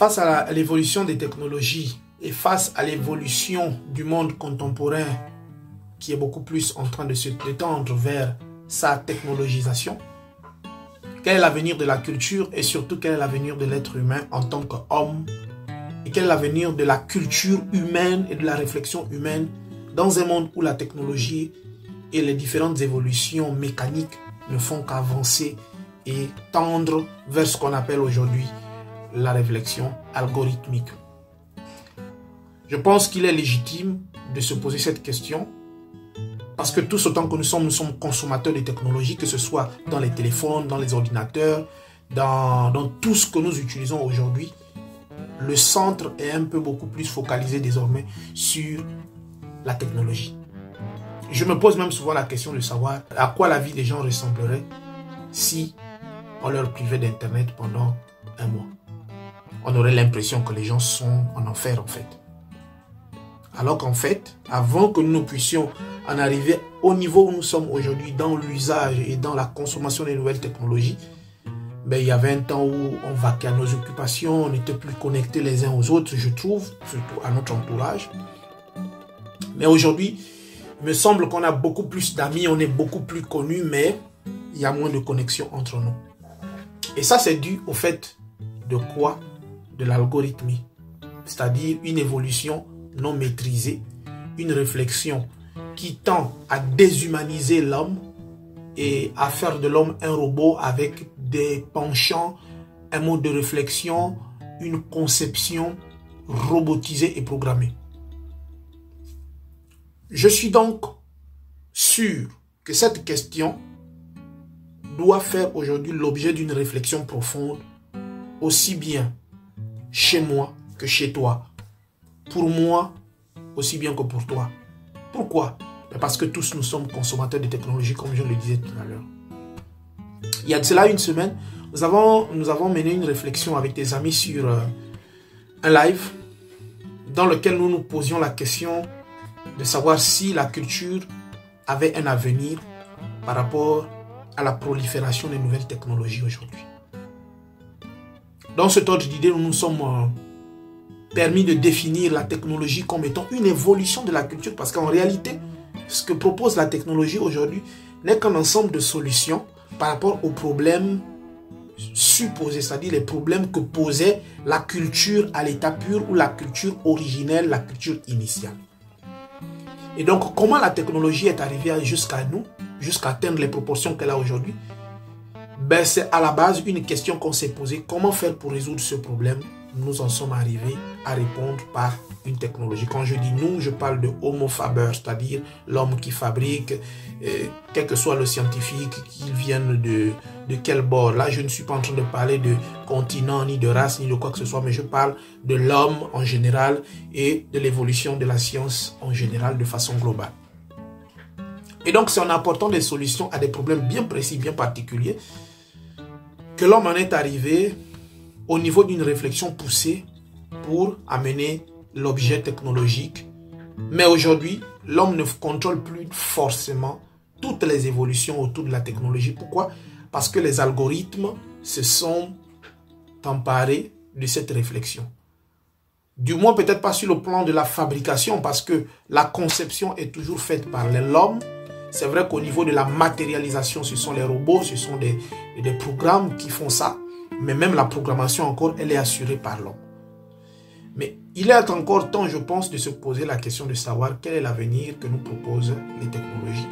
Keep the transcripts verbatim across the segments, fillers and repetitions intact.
Face à l'évolution des technologies et face à l'évolution du monde contemporain qui est beaucoup plus en train de se détendre vers sa technologisation, quel est l'avenir de la culture et surtout quel est l'avenir de l'être humain en tant qu'homme et quel est l'avenir de la culture humaine et de la réflexion humaine dans un monde où la technologie et les différentes évolutions mécaniques ne font qu'avancer et tendre vers ce qu'on appelle aujourd'hui la réflexion algorithmique. Je pense qu'il est légitime de se poser cette question parce que tous autant que nous sommes, nous sommes consommateurs de technologie, que ce soit dans les téléphones, dans les ordinateurs, dans, dans tout ce que nous utilisons aujourd'hui, le centre est un peu beaucoup plus focalisé désormais sur la technologie. Je me pose même souvent la question de savoir à quoi la vie des gens ressemblerait si on leur privait d'Internet pendant un mois. On aurait l'impression que les gens sont en enfer en fait. Alors qu'en fait, avant que nous puissions en arriver au niveau où nous sommes aujourd'hui dans l'usage et dans la consommation des nouvelles technologies, ben, il y avait un temps où on vaquait à nos occupations, on n'était plus connectés les uns aux autres, je trouve, surtout à notre entourage. Mais aujourd'hui, il me semble qu'on a beaucoup plus d'amis, on est beaucoup plus connus, mais il y a moins de connexion entre nous. Et ça, c'est dû au fait de quoi? De l'algorithmie, c'est-à-dire une évolution non maîtrisée, une réflexion qui tend à déshumaniser l'homme et à faire de l'homme un robot avec des penchants, un mode de réflexion, une conception robotisée et programmée. Je suis donc sûr que cette question doit faire aujourd'hui l'objet d'une réflexion profonde, aussi bien chez moi que chez toi, pour moi aussi bien que pour toi. Pourquoi? Parce que tous nous sommes consommateurs de technologies, comme je le disais tout à l'heure. Il y a de cela une semaine, nous avons, nous avons mené une réflexion avec des amis sur euh, un live dans lequel nous nous posions la question de savoir si la culture avait un avenir par rapport à la prolifération des nouvelles technologies aujourd'hui. Dans cet ordre d'idée, nous nous sommes euh, permis de définir la technologie comme étant une évolution de la culture parce qu'en réalité, ce que propose la technologie aujourd'hui n'est qu'un ensemble de solutions par rapport aux problèmes supposés, c'est-à-dire les problèmes que posait la culture à l'état pur ou la culture originelle, la culture initiale. Et donc, comment la technologie est arrivée jusqu'à nous, jusqu'à atteindre les proportions qu'elle a aujourd'hui? Ben, c'est à la base une question qu'on s'est posée. Comment faire pour résoudre ce problème? Nous en sommes arrivés à répondre par une technologie. Quand je dis nous, je parle de Homo faber, c'est-à-dire l'homme qui fabrique, euh, quel que soit le scientifique, qu'il vienne de, de quel bord. Là, je ne suis pas en train de parler de continent, ni de race, ni de quoi que ce soit, mais je parle de l'homme en général et de l'évolution de la science en général de façon globale. Et donc, c'est en apportant des solutions à des problèmes bien précis, bien particuliers, que l'homme en est arrivé au niveau d'une réflexion poussée pour amener l'objet technologique. Mais aujourd'hui, l'homme ne contrôle plus forcément toutes les évolutions autour de la technologie. Pourquoi? Parce que les algorithmes se sont emparés de cette réflexion. Du moins, peut-être pas sur le plan de la fabrication, parce que la conception est toujours faite par l'homme. C'est vrai qu'au niveau de la matérialisation, ce sont les robots, ce sont des, des programmes qui font ça. Mais même la programmation encore, elle est assurée par l'homme. Mais il est encore temps, je pense, de se poser la question de savoir quel est l'avenir que nous proposent les technologies.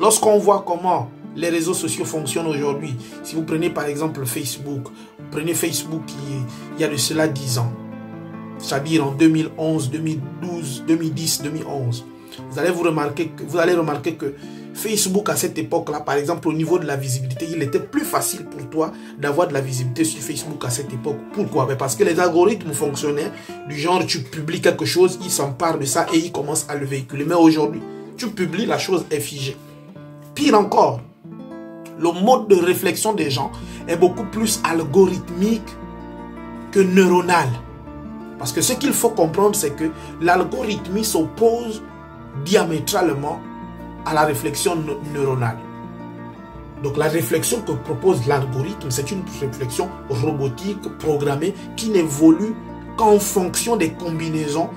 Lorsqu'on voit comment les réseaux sociaux fonctionnent aujourd'hui, si vous prenez par exemple Facebook, prenez Facebook il y a de cela dix ans, c'est-à-dire en deux mille onze, deux mille douze, deux mille dix, deux mille onze, vous allez, vous, remarquer, vous allez remarquer que Facebook à cette époque-là, par exemple au niveau de la visibilité, il était plus facile pour toi d'avoir de la visibilité sur Facebook à cette époque. Pourquoi? Parce que les algorithmes fonctionnaient du genre tu publies quelque chose, ils s'emparent de ça et ils commencent à le véhiculer. Mais aujourd'hui, tu publies, la chose est figée. Pire encore, le mode de réflexion des gens est beaucoup plus algorithmique que neuronal. Parce que ce qu'il faut comprendre, c'est que l'algorithmie s'oppose diamétralement à la réflexion neuronale. Donc la réflexion que propose l'algorithme, c'est une réflexion robotique, programmée, qui n'évolue qu'en fonction des combinaisons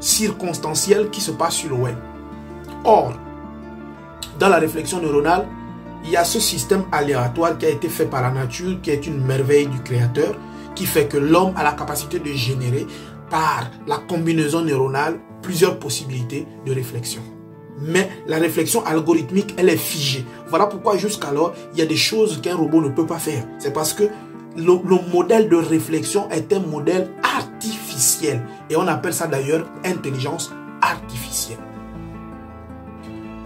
circonstancielles qui se passent sur le web. Or, dans la réflexion neuronale, il y a ce système aléatoire qui a été fait par la nature, qui est une merveille du créateur, qui fait que l'homme a la capacité de générer par la combinaison neuronale plusieurs possibilités de réflexion. Mais la réflexion algorithmique, elle est figée. Voilà pourquoi jusqu'alors, il y a des choses qu'un robot ne peut pas faire. C'est parce que le, le modèle de réflexion est un modèle artificiel. Et on appelle ça d'ailleurs intelligence artificielle.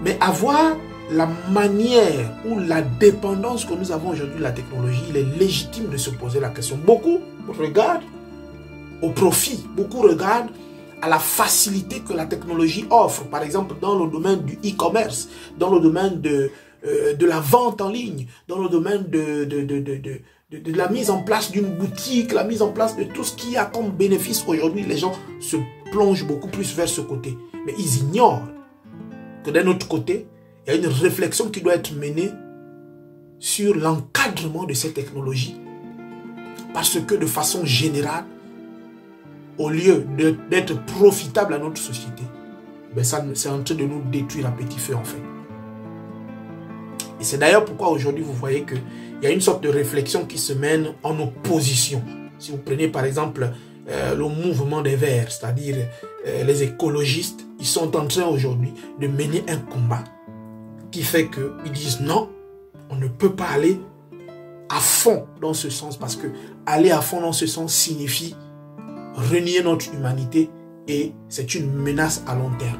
Mais avoir la manière ou la dépendance que nous avons aujourd'hui de la technologie, il est légitime de se poser la question. Beaucoup regardent au profit, beaucoup regardent à la facilité que la technologie offre. Par exemple, dans le domaine du e-commerce, dans le domaine de, euh, de la vente en ligne, dans le domaine de, de, de, de, de, de, de la mise en place d'une boutique, la mise en place de tout ce qui a comme bénéfice. Aujourd'hui, les gens se plongent beaucoup plus vers ce côté. Mais ils ignorent que d'un autre côté, il y a une réflexion qui doit être menée sur l'encadrement de ces technologies. Parce que de façon générale, au lieu d'être profitable à notre société, ben ça, c'est en train de nous détruire à petit feu en fait. Et c'est d'ailleurs pourquoi aujourd'hui vous voyez qu'il y a une sorte de réflexion qui se mène en opposition. Si vous prenez par exemple euh, le mouvement des Verts, c'est-à-dire euh, les écologistes, ils sont en train aujourd'hui de mener un combat qui fait qu'ils disent non, on ne peut pas aller à fond dans ce sens parce que aller à fond dans ce sens signifie renier notre humanité et c'est une menace à long terme.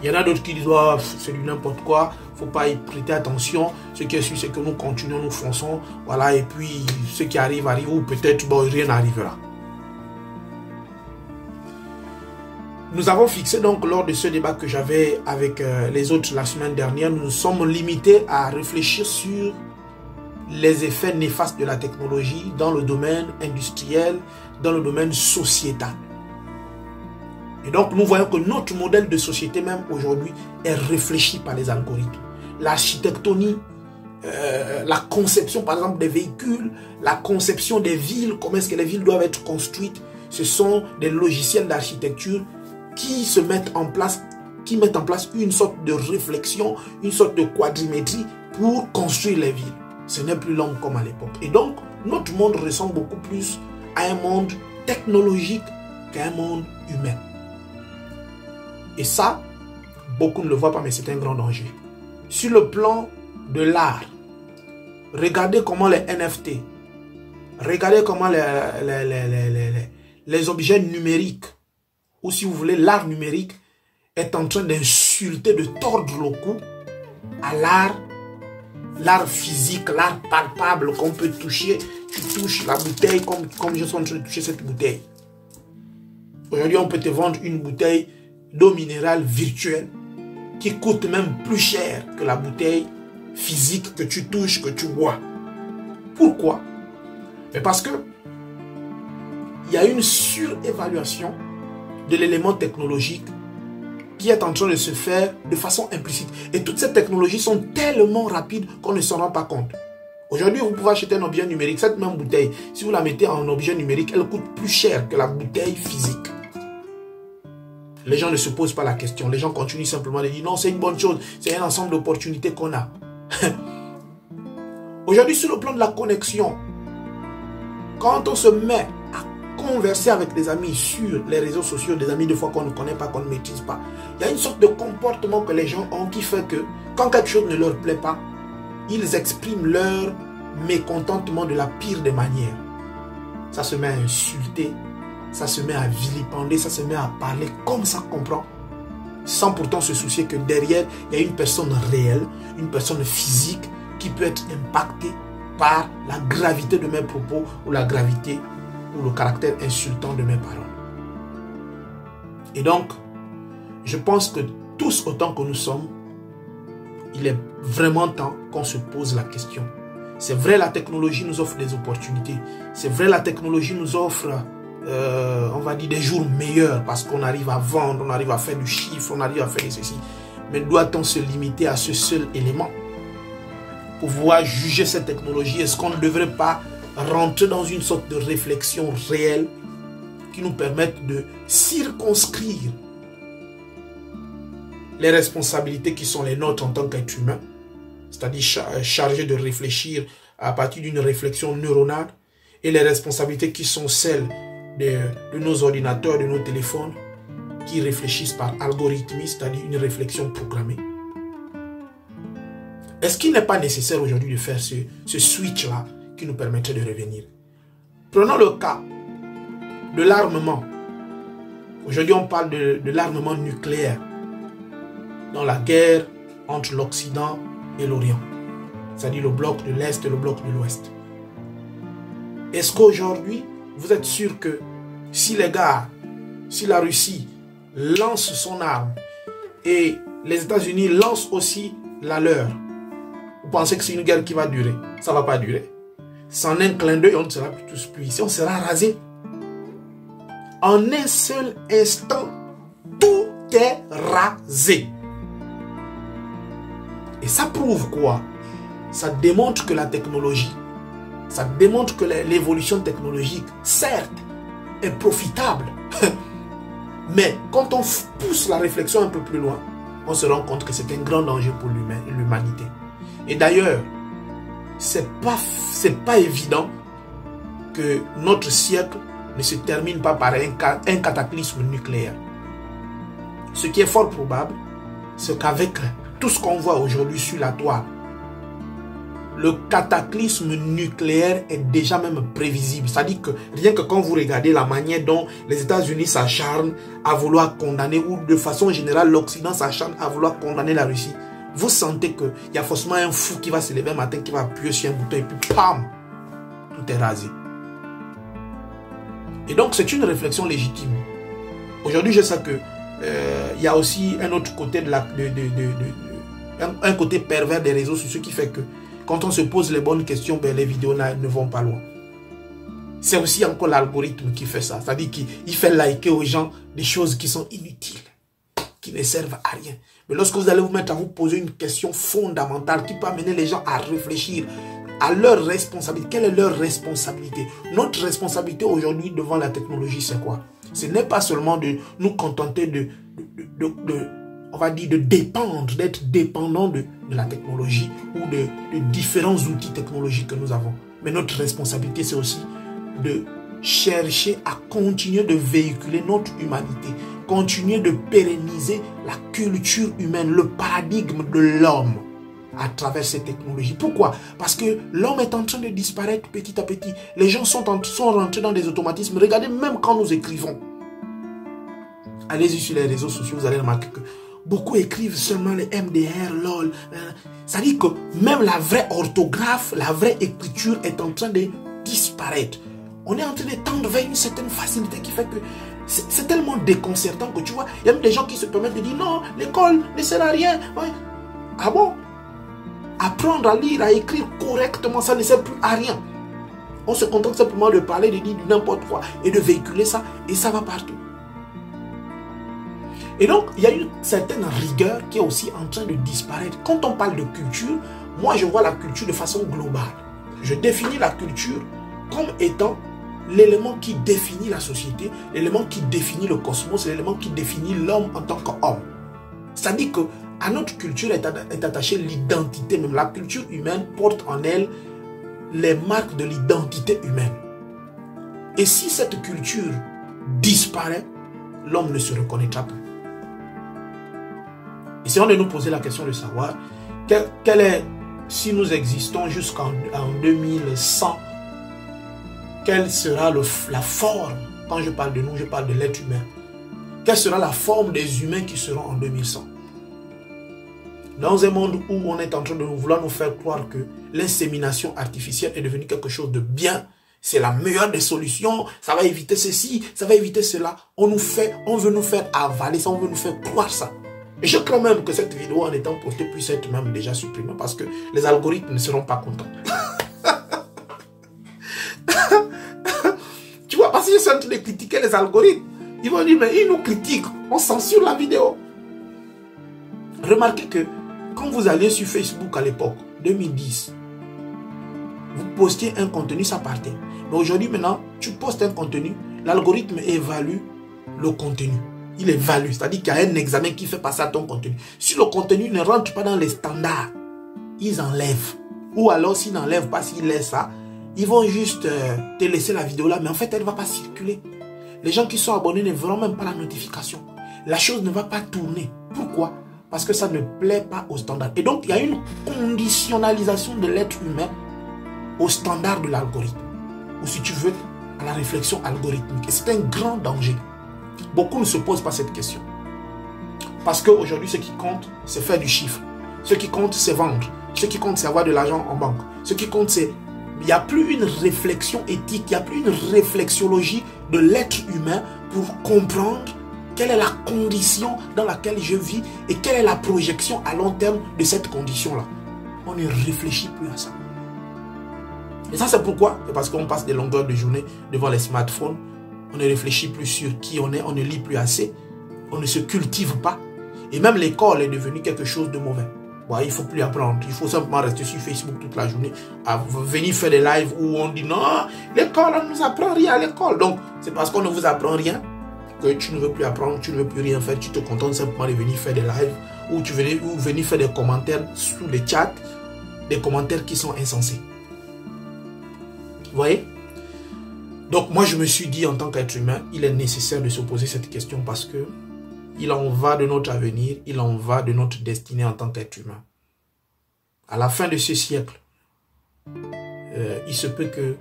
Il y en a d'autres qui disent oh, c'est du n'importe quoi, il ne faut pas y prêter attention. Ce qui est sûr, c'est que nous continuons, nous fonçons, voilà, et puis ce qui arrive, arrive, ou peut-être bon, rien n'arrivera. Nous avons fixé donc lors de ce débat que j'avais avec euh, les autres la semaine dernière, nous nous sommes limités à réfléchir sur les effets néfastes de la technologie dans le domaine industriel, dans le domaine sociétal. Et donc nous voyons que notre modèle de société même aujourd'hui est réfléchi par les algorithmes. L'architectonie, euh, la conception par exemple des véhicules, la conception des villes, comment est-ce que les villes doivent être construites, ce sont des logiciels d'architecture qui se mettent en place, qui mettent en place une sorte de réflexion, une sorte de quadrimétrie pour construire les villes. Ce n'est plus long comme à l'époque. Et donc, notre monde ressemble beaucoup plus à un monde technologique qu'à un monde humain. Et ça, beaucoup ne le voient pas, mais c'est un grand danger. Sur le plan de l'art, regardez comment les N F T, regardez comment les, les, les, les, les, les, les objets numériques ou si vous voulez, l'art numérique est en train d'insulter, de tordre le cou à l'art, l'art physique, l'art palpable qu'on peut toucher. Tu touches la bouteille comme, comme je suis en train de toucher cette bouteille. Aujourd'hui, on peut te vendre une bouteille d'eau minérale virtuelle qui coûte même plus cher que la bouteille physique que tu touches, que tu bois. Pourquoi? Parce que il y a une surévaluation de l'élément technologique qui est en train de se faire de façon implicite. Et toutes ces technologies sont tellement rapides qu'on ne s'en rend pas compte. Aujourd'hui, vous pouvez acheter un objet numérique, cette même bouteille, si vous la mettez en objet numérique, elle coûte plus cher que la bouteille physique. Les gens ne se posent pas la question. Les gens continuent simplement de dire non, c'est une bonne chose, c'est un ensemble d'opportunités qu'on a. Aujourd'hui, sur le plan de la connexion, quand on se met à converser avec des amis sur les réseaux sociaux, des amis de fois qu'on ne connaît pas, qu'on ne maîtrise pas. Il y a une sorte de comportement que les gens ont qui fait que quand quelque chose ne leur plaît pas, ils expriment leur mécontentement de la pire des manières. Ça se met à insulter, ça se met à vilipender, ça se met à parler comme ça qu'on prend, sans pourtant se soucier que derrière, il y a une personne réelle, une personne physique qui peut être impactée par la gravité de mes propos ou la gravité ou le caractère insultant de mes paroles. Et donc, je pense que tous autant que nous sommes, il est vraiment temps qu'on se pose la question. C'est vrai, la technologie nous offre des opportunités. C'est vrai, la technologie nous offre, euh, on va dire, des jours meilleurs parce qu'on arrive à vendre, on arrive à faire du chiffre, on arrive à faire ceci. Mais doit-on se limiter à ce seul élément? pouvoir juger cette technologie? Est-ce qu'on ne devrait pas rentrer dans une sorte de réflexion réelle qui nous permette de circonscrire les responsabilités qui sont les nôtres en tant qu'êtres humains, c'est-à-dire chargés de réfléchir à partir d'une réflexion neuronale, et les responsabilités qui sont celles de, de nos ordinateurs, de nos téléphones, qui réfléchissent par algorithmie, c'est-à-dire une réflexion programmée. Est-ce qu'il n'est pas nécessaire aujourd'hui de faire ce, ce switch-là qui nous permettrait de revenir? Prenons le cas de l'armement. Aujourd'hui, on parle de, de l'armement nucléaire dans la guerre entre l'Occident et l'Orient, c'est-à-dire le bloc de l'Est et le bloc de l'Ouest. Est-ce qu'aujourd'hui, vous êtes sûr que si les gars, si la Russie lance son arme et les États-Unis lancent aussi la leur, vous pensez que c'est une guerre qui va durer? Ça ne va pas durer. Sans un clin d'œil, on ne sera plus tous plus ici, on sera rasé. En un seul instant, tout est rasé. Et ça prouve quoi? Ça démontre que la technologie, ça démontre que l'évolution technologique, certes, est profitable. Mais quand on pousse la réflexion un peu plus loin, on se rend compte que c'est un grand danger pour l'humanité. Et d'ailleurs, c'est pas, c'est pas évident que notre siècle ne se termine pas par un, un cataclysme nucléaire. Ce qui est fort probable, c'est qu'avec tout ce qu'on voit aujourd'hui sur la toile, le cataclysme nucléaire est déjà même prévisible. C'est-à-dire que rien que quand vous regardez la manière dont les États-Unis s'acharnent à vouloir condamner, ou de façon générale l'Occident s'acharne à vouloir condamner la Russie, vous sentez qu'il y a forcément un fou qui va se lever un matin, qui va appuyer sur un bouton et puis pam, tout est rasé. Et donc c'est une réflexion légitime. Aujourd'hui je sais que euh, y a aussi un autre côté de la, de, de, de, de, un, un côté pervers des réseaux sociaux qui fait que quand on se pose les bonnes questions, ben les vidéos ne vont pas loin. C'est aussi encore l'algorithme qui fait ça. C'est-à-dire qu'il fait liker aux gens des choses qui sont inutiles, qui ne servent à rien. Mais lorsque vous allez vous mettre à vous poser une question fondamentale qui peut amener les gens à réfléchir à leur responsabilité, quelle est leur responsabilité? Notre responsabilité aujourd'hui devant la technologie, c'est quoi? Ce n'est pas seulement de nous contenter de, de, de, de, de on va dire de dépendre, d'être dépendant de, de la technologie ou de, de différents outils technologiques que nous avons. Mais notre responsabilité, c'est aussi de chercher à continuer de véhiculer notre humanité, continuer de pérenniser la culture humaine, le paradigme de l'homme à travers ces technologies. Pourquoi? Parce que l'homme est en train de disparaître petit à petit. Les gens sont, en, sont rentrés dans des automatismes. Regardez, même quand nous écrivons, allez-y sur les réseaux sociaux, vous allez remarquer que beaucoup écrivent seulement les M D R, lol. Ça dit que même la vraie orthographe, la vraie écriture est en train de disparaître. On est en train de tendre vers une certaine facilité qui fait que c'est tellement déconcertant que tu vois, il y a même des gens qui se permettent de dire non, l'école ne sert à rien. Ouais. Ah bon? Apprendre à lire, à écrire correctement, ça ne sert plus à rien. On se contente simplement de parler, de dire n'importe quoi et de véhiculer ça, et ça va partout. Et donc, il y a une certaine rigueur qui est aussi en train de disparaître. Quand on parle de culture, moi je vois la culture de façon globale. Je définis la culture comme étant l'élément qui définit la société, l'élément qui définit le cosmos, l'élément qui définit l'homme en tant qu'homme. C'est-à-dire qu'à notre culture est attachée l'identité même. La culture humaine porte en elle les marques de l'identité humaine. Et si cette culture disparaît, l'homme ne se reconnaîtra plus. Essayons de nous poser la question de savoir quel, quel est, si nous existons jusqu'en deux mille cent, quelle sera le, la forme, quand je parle de nous, je parle de l'être humain, quelle sera la forme des humains qui seront en deux mille cent? Dans un monde où on est en train de vouloir nous faire croire que l'insémination artificielle est devenue quelque chose de bien, c'est la meilleure des solutions, ça va éviter ceci, ça va éviter cela, on nous fait, on veut nous faire avaler ça, on veut nous faire croire ça. Et je crains même que cette vidéo en étant postée puisse être même déjà supprimée parce que les algorithmes ne seront pas contents. Tu vois, parce que je suis en train de critiquer les algorithmes. Ils vont dire, mais ils nous critiquent, on censure la vidéo. Remarquez que Quand vous allez sur Facebook à l'époque, deux mille dix, vous postiez un contenu, ça partait. Mais aujourd'hui, maintenant, tu postes un contenu, l'algorithme évalue le contenu. Il évalue, c'est-à-dire qu'il y a un examen qui fait passer à ton contenu. Si le contenu ne rentre pas dans les standards, ils enlèvent. Ou alors, s'ils n'enlèvent pas, s'ils laissent ça, ils vont juste te laisser la vidéo là, mais en fait, elle ne va pas circuler. Les gens qui sont abonnés ne verront même pas la notification. La chose ne va pas tourner. Pourquoi? Parce que ça ne plaît pas aux standards. Et donc, il y a une conditionnalisation de l'être humain au standard de l'algorithme. Ou si tu veux, à la réflexion algorithmique. Et c'est un grand danger. Beaucoup ne se posent pas cette question. Parce qu'aujourd'hui, ce qui compte, c'est faire du chiffre. Ce qui compte, c'est vendre. Ce qui compte, c'est avoir de l'argent en banque. Ce qui compte, c'est... Il n'y a plus une réflexion éthique, il n'y a plus une réflexiologie de l'être humain pour comprendre quelle est la condition dans laquelle je vis et quelle est la projection à long terme de cette condition-là. On ne réfléchit plus à ça. Et ça, c'est pourquoi? C'est parce qu'on passe des longueurs de journée devant les smartphones. On ne réfléchit plus sur qui on est, on ne lit plus assez, on ne se cultive pas. Et même l'école est devenue quelque chose de mauvais. Bon, il ne faut plus apprendre, il faut simplement rester sur Facebook toute la journée, à venir faire des lives où on dit non, l'école, on ne nous apprend rien à l'école. Donc, c'est parce qu'on ne vous apprend rien que tu ne veux plus apprendre, tu ne veux plus rien faire, tu te contentes simplement de venir faire des lives ou tu venais, ou venir faire des commentaires sous les chats, des commentaires qui sont insensés. Vous voyez? Donc, moi, je me suis dit, en tant qu'être humain, il est nécessaire de se poser cette question parce que il en va de notre avenir, il en va de notre destinée en tant qu'être humain. À la fin de ce siècle, euh, il se peut que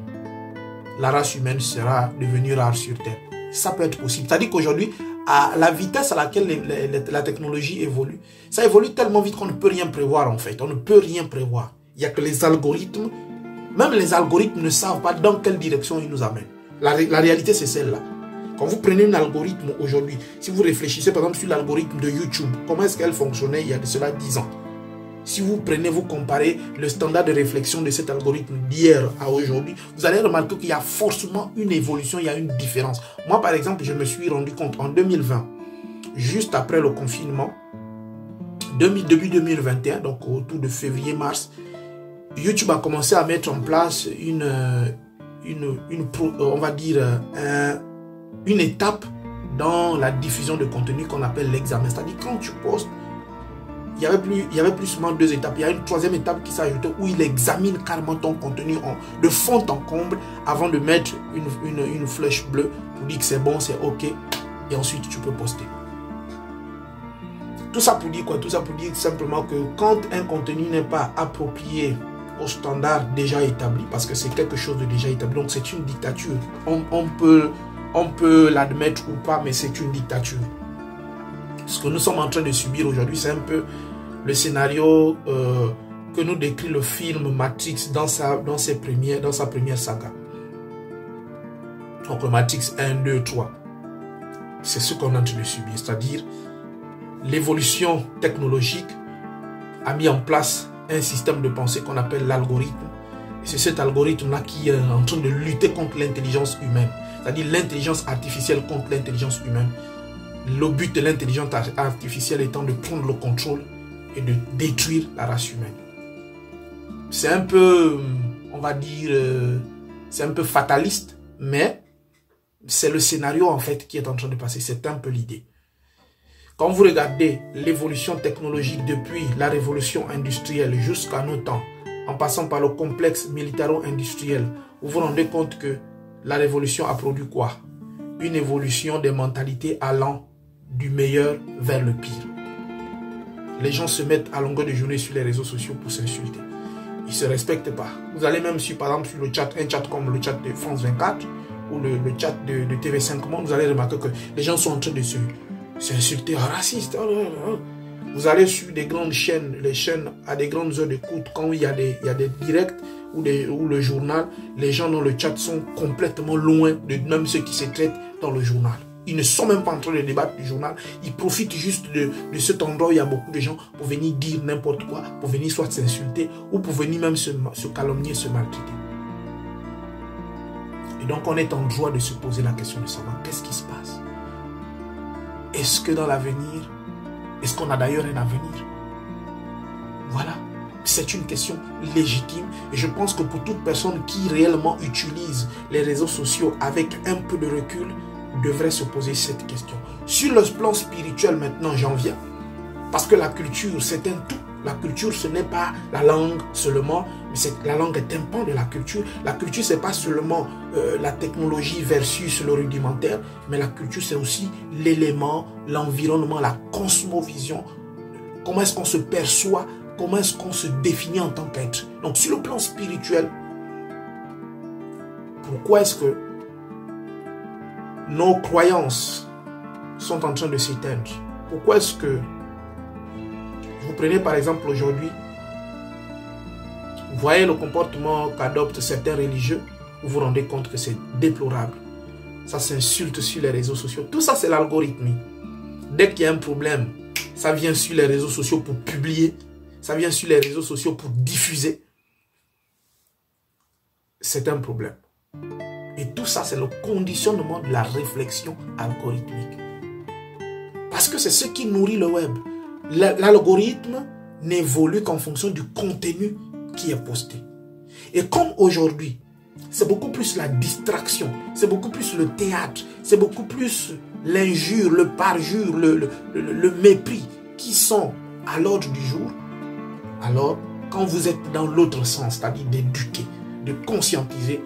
la race humaine sera devenue rare sur Terre. Ça peut être possible. C'est-à-dire qu'aujourd'hui, à la vitesse à laquelle les, les, les, la technologie évolue, ça évolue tellement vite qu'on ne peut rien prévoir en fait. On ne peut rien prévoir. Il n'y a que les algorithmes. Même les algorithmes ne savent pas dans quelle direction ils nous amènent. La, la réalité, c'est celle-là. Quand vous prenez un algorithme aujourd'hui, si vous réfléchissez par exemple sur l'algorithme de YouTube, comment est-ce qu'elle fonctionnait il y a de cela dix ans? Si vous prenez, vous comparez le standard de réflexion de cet algorithme d'hier à aujourd'hui, vous allez remarquer qu'il y a forcément une évolution, il y a une différence. Moi par exemple, je me suis rendu compte en deux mille vingt, juste après le confinement, début deux mille vingt et un, donc autour de février-mars, YouTube a commencé à mettre en place une, une, une on va dire, un... une étape dans la diffusion de contenu qu'on appelle l'examen. C'est-à-dire quand tu postes, il n'y avait plus, il y avait plus seulement deux étapes. Il y a une troisième étape qui s'ajoute où il examine carrément ton contenu en, de fond en comble avant de mettre une, une, une flèche bleue pour dire que c'est bon, c'est OK. Et ensuite, tu peux poster. Tout ça pour dire quoi? Tout ça pour dire simplement que quand un contenu n'est pas approprié au standard déjà établi, parce que c'est quelque chose de déjà établi, donc c'est une dictature. On, on peut... On peut l'admettre ou pas, mais c'est une dictature. Ce que nous sommes en train de subir aujourd'hui, c'est un peu le scénario euh, que nous décrit le film Matrix dans sa, dans ses premières, dans sa première saga. Donc Matrix un, deux, trois. C'est ce qu'on est en train de subir. C'est-à-dire, l'évolution technologique a mis en place un système de pensée qu'on appelle l'algorithme. C'est cet algorithme-là qui est en train de lutter contre l'intelligence humaine. C'est-à-dire l'intelligence artificielle contre l'intelligence humaine. Le but de l'intelligence artificielle étant de prendre le contrôle et de détruire la race humaine. C'est un peu, on va dire, c'est un peu fataliste, mais c'est le scénario en fait qui est en train de passer. C'est un peu l'idée. Quand vous regardez l'évolution technologique depuis la révolution industrielle jusqu'à nos temps, en passant par le complexe militaro-industriel, vous vous rendez compte que la révolution a produit quoi? Une évolution des mentalités allant du meilleur vers le pire. Les gens se mettent à longueur de journée sur les réseaux sociaux pour s'insulter. Ils ne se respectent pas. Vous allez même sur, par exemple, sur le chat, un chat comme le chat de France vingt-quatre ou le, le chat de, de T V cinq Monde, vous allez remarquer que les gens sont en train de s'insulter racistes. Vous allez sur des grandes chaînes, les chaînes à des grandes heures d'écoute, quand il y a des, il y a des directs ou, des, ou le journal, les gens dans le chat sont complètement loin de même ceux qui se traitent dans le journal. Ils ne sont même pas en train de débattre du journal, ils profitent juste de, de cet endroit où il y a beaucoup de gens pour venir dire n'importe quoi, pour venir soit s'insulter ou pour venir même se, se calomnier, se maltraiter. Et donc on est en droit de se poser la question de savoir qu'est-ce qui se passe. Est-ce que dans l'avenir, est-ce qu'on a d'ailleurs un avenir? Voilà, c'est une question légitime et je pense que pour toute personne qui réellement utilise les réseaux sociaux avec un peu de recul, devrait se poser cette question. Sur le plan spirituel maintenant, j'en viens. Parce que la culture, c'est un tout. La culture, ce n'est pas la langue seulement, mais la langue est un pan de la culture. La culture, ce n'est pas seulement euh, la technologie versus le rudimentaire, mais la culture, c'est aussi l'élément, l'environnement, la cosmovision. Comment est-ce qu'on se perçoit? Comment est-ce qu'on se définit en tant qu'être? Donc, sur le plan spirituel, pourquoi est-ce que nos croyances sont en train de s'éteindre? Pourquoi est-ce que vous prenez par exemple aujourd'hui, vous voyez le comportement qu'adoptent certains religieux, vous vous rendez compte que c'est déplorable. Ça s'insulte sur les réseaux sociaux. Tout ça, c'est l'algorithme. Dès qu'il y a un problème, ça vient sur les réseaux sociaux pour publier, ça vient sur les réseaux sociaux pour diffuser. C'est un problème. Et tout ça, c'est le conditionnement de la réflexion algorithmique. Parce que c'est ce qui nourrit le web. L'algorithme n'évolue qu'en fonction du contenu qui est posté. Et comme aujourd'hui, c'est beaucoup plus la distraction, c'est beaucoup plus le théâtre, c'est beaucoup plus l'injure, le parjure, le, le, le, le mépris qui sont à l'ordre du jour. Alors, quand vous êtes dans l'autre sens, c'est-à-dire d'éduquer, de conscientiser,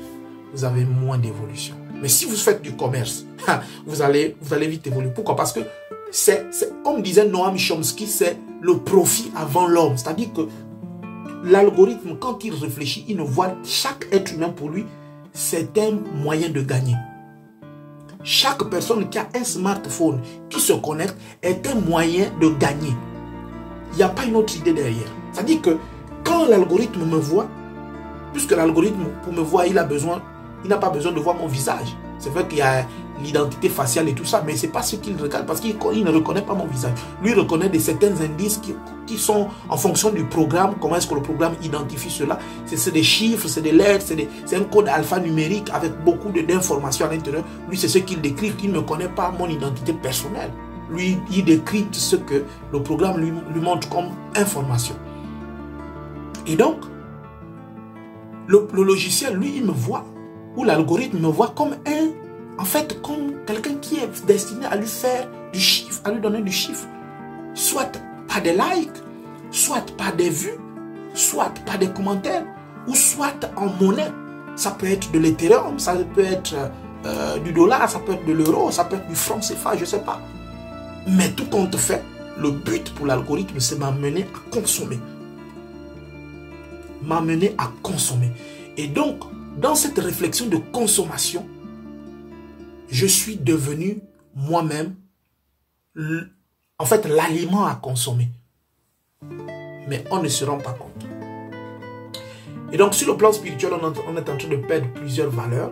vous avez moins d'évolution. Mais si vous faites du commerce, vous allez, vous allez vite évoluer. Pourquoi? Parce que c'est, comme disait Noam Chomsky, c'est le profit avant l'homme. C'est-à-dire que l'algorithme, quand il réfléchit, il ne voit chaque être humain pour lui, c'est un moyen de gagner. Chaque personne qui a un smartphone, qui se connecte, est un moyen de gagner. Il n'y a pas une autre idée derrière. C'est-à-dire que quand l'algorithme me voit, puisque l'algorithme, pour me voir, il a besoin, il n'a pas besoin de voir mon visage. C'est vrai qu'il y a l'identité faciale et tout ça, mais ce n'est pas ce qu'il regarde parce qu'il ne reconnaît pas mon visage. Lui, il reconnaît des certains indices qui, qui sont en fonction du programme. Comment est-ce que le programme identifie cela? C'est des chiffres, c'est des lettres, c'est un code alphanumérique avec beaucoup d'informations à l'intérieur. Lui, c'est ce qu'il décrit, qu'il ne connaît pas mon identité personnelle. Lui, il décrit ce que le programme lui, lui montre comme information. Et donc, le, le logiciel, lui, il me voit. Où l'algorithme me voit comme un, en fait, comme quelqu'un qui est destiné à lui faire du chiffre, à lui donner du chiffre. Soit par des likes, soit par des vues, soit par des commentaires, ou soit en monnaie. Ça peut être de l'Ethereum, ça peut être euh, du dollar, ça peut être de l'euro, ça peut être du franc C F A, je ne sais pas. Mais tout compte fait, le but pour l'algorithme, c'est m'amener à consommer. M'amener à consommer. Et donc, dans cette réflexion de consommation, je suis devenu moi-même, en fait, l'aliment à consommer. Mais on ne se rend pas compte. Et donc, sur le plan spirituel, on est en train de perdre plusieurs valeurs.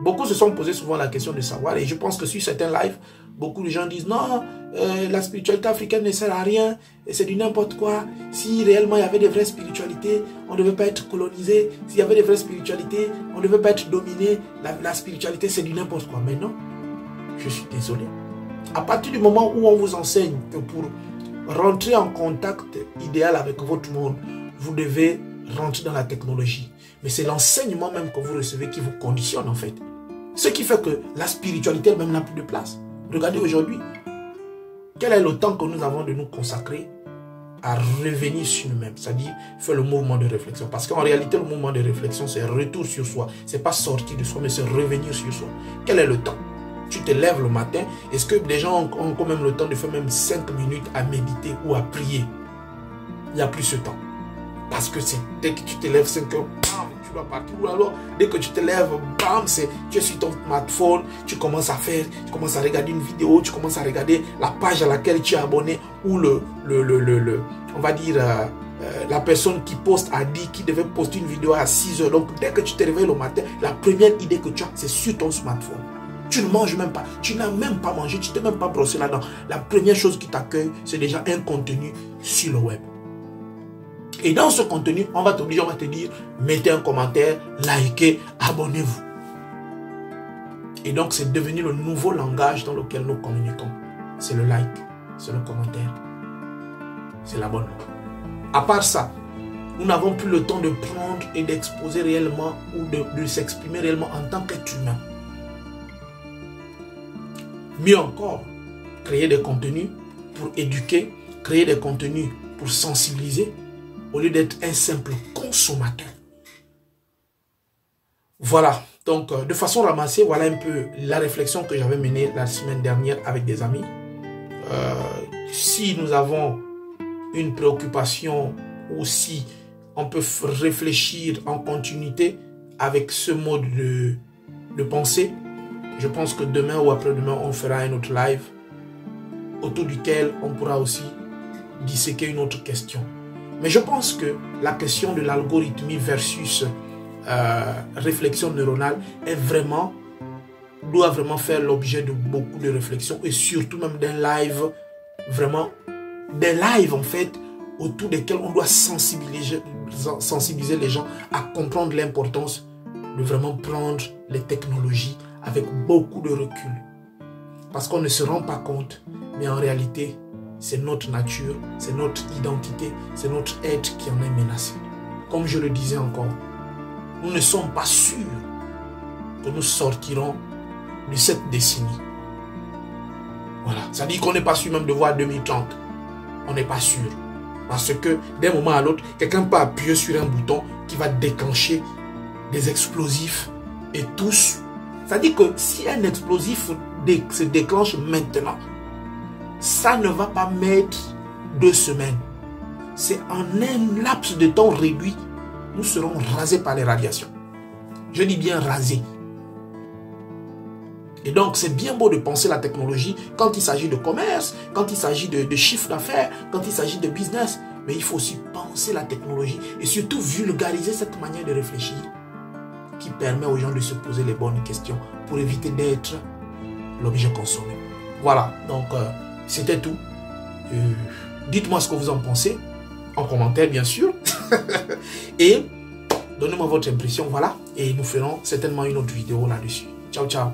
Beaucoup se sont posés souvent la question de savoir, et je pense que sur certains lives, beaucoup de gens disent, non, euh, la spiritualité africaine ne sert à rien, c'est du n'importe quoi. Si réellement il y avait des vraies spiritualités, on ne devait pas être colonisé. S'il y avait des vraies spiritualités, on ne devait pas être dominé. La, la spiritualité, c'est du n'importe quoi. Mais non, je suis désolé. À partir du moment où on vous enseigne que pour rentrer en contact idéal avec votre monde, vous devez rentrer dans la technologie. Mais c'est l'enseignement même que vous recevez qui vous conditionne en fait. Ce qui fait que la spiritualité elle-même n'a plus de place. Regardez aujourd'hui, quel est le temps que nous avons de nous consacrer à revenir sur nous-mêmes, c'est-à-dire faire le mouvement de réflexion. Parce qu'en réalité, le mouvement de réflexion, c'est retour sur soi. Ce n'est pas sortir de soi, mais c'est revenir sur soi. Quel est le temps? Tu te lèves le matin, est-ce que des gens ont quand même le temps de faire même cinq minutes à méditer ou à prier? Il n'y a plus ce temps. Parce que c'est dès que tu te lèves cinq heures, bam, tu dois partir. Ou alors, dès que tu te lèves, bam, tu es sur ton smartphone, tu commences à faire, tu commences à regarder une vidéo, tu commences à regarder la page à laquelle tu es abonné, ou le, le, le, le, le on va dire, euh, euh, la personne qui poste a dit qu'il devait poster une vidéo à six heures. Donc, dès que tu te réveilles le matin, la première idée que tu as, c'est sur ton smartphone. Tu ne manges même pas, tu n'as même pas mangé, tu ne t'es même pas brossé là-dedans. La première chose qui t'accueille, c'est déjà un contenu sur le web. Et dans ce contenu, on va t'obliger, on va te dire, mettez un commentaire, likez, abonnez-vous. Et donc, c'est devenu le nouveau langage dans lequel nous communiquons. C'est le like, c'est le commentaire, c'est l'abonnement. À part ça, nous n'avons plus le temps de prendre et d'exposer réellement ou de, de s'exprimer réellement en tant qu'être humain. Mieux encore, créer des contenus pour éduquer, créer des contenus pour sensibiliser, au lieu d'être un simple consommateur. Voilà, donc de façon ramassée, voilà un peu la réflexion que j'avais menée la semaine dernière avec des amis. Euh, si nous avons une préoccupation ou si on peut réfléchir en continuité avec ce mode de, de pensée, je pense que demain ou après-demain, on fera un autre live autour duquel on pourra aussi disséquer une autre question. Mais je pense que la question de l'algorithmie versus euh, réflexion neuronale est vraiment, doit vraiment faire l'objet de beaucoup de réflexions et surtout même d'un live, vraiment des lives en fait, autour desquels on doit sensibiliser, sensibiliser les gens à comprendre l'importance de vraiment prendre les technologies avec beaucoup de recul. Parce qu'on ne se rend pas compte, mais en réalité, c'est notre nature, c'est notre identité, c'est notre être qui en est menacé. Comme je le disais encore, nous ne sommes pas sûrs que nous sortirons de cette décennie. Voilà, ça dit qu'on n'est pas sûr même de voir deux mille trente. On n'est pas sûr. Parce que d'un moment à l'autre, quelqu'un peut appuyer sur un bouton qui va déclencher des explosifs et tous. Ça dit que si un explosif se déclenche maintenant, ça ne va pas mettre deux semaines. C'est en un laps de temps réduit, nous serons rasés par les radiations. Je dis bien rasés. Et donc, c'est bien beau de penser la technologie quand il s'agit de commerce, quand il s'agit de, de chiffre d'affaires, quand il s'agit de business. Mais il faut aussi penser la technologie et surtout vulgariser cette manière de réfléchir qui permet aux gens de se poser les bonnes questions pour éviter d'être l'objet consommé. Voilà, donc euh, c'était tout. Euh, Dites-moi ce que vous en pensez, en commentaire bien sûr. Et donnez-moi votre impression, voilà. Et nous ferons certainement une autre vidéo là-dessus. Ciao, ciao.